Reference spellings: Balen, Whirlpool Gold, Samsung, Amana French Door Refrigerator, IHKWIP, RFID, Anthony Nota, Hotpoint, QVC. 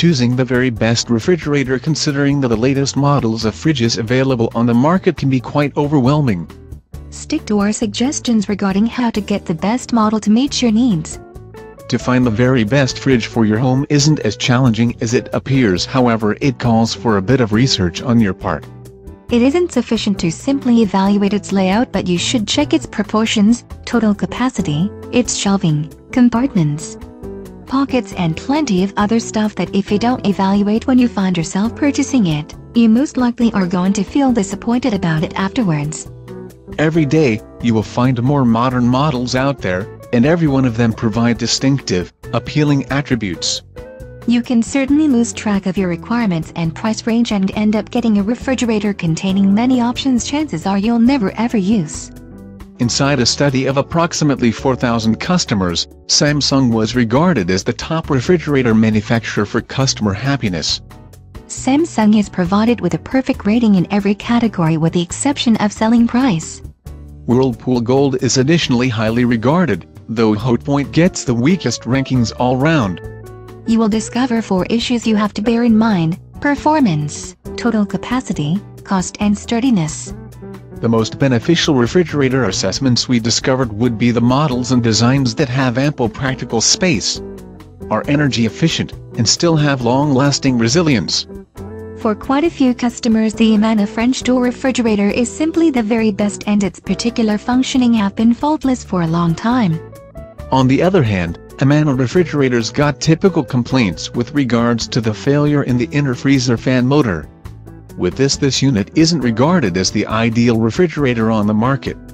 choosing the very best refrigerator considering that the latest models of fridges available on the market can be quite overwhelming. Stick to our suggestions regarding how to get the best model to meet your needs. To find the very best fridge for your home isn't as challenging as it appears, however, it calls for a bit of research on your part. It isn't sufficient to simply evaluate its layout, but you should check its proportions, total capacity, its shelving, compartments, pockets, and plenty of other stuff that if you don't evaluate when you find yourself purchasing it, you most likely are going to feel disappointed about it afterwards. Every day, you will find more modern models out there, and every one of them provide distinctive, appealing attributes. You can certainly lose track of your requirements and price range and end up getting a refrigerator containing many options chances are you'll never ever use. Inside a study of approximately 4,000 customers, Samsung was regarded as the top refrigerator manufacturer for customer happiness. Samsung is provided with a perfect rating in every category with the exception of selling price. Whirlpool Gold is additionally highly regarded, though Hotpoint gets the weakest rankings all round. You will discover four issues you have to bear in mind: performance, total capacity, cost and sturdiness. The most beneficial refrigerator assessments we discovered would be the models and designs that have ample practical space, are energy efficient, and still have long-lasting resilience. For quite a few customers, the Amana French Door Refrigerator is simply the very best and its particular functioning have been faultless for a long time. On the other hand, Amana refrigerators got typical complaints with regards to the failure in the inner freezer fan motor. With this unit isn't regarded as the ideal refrigerator on the market.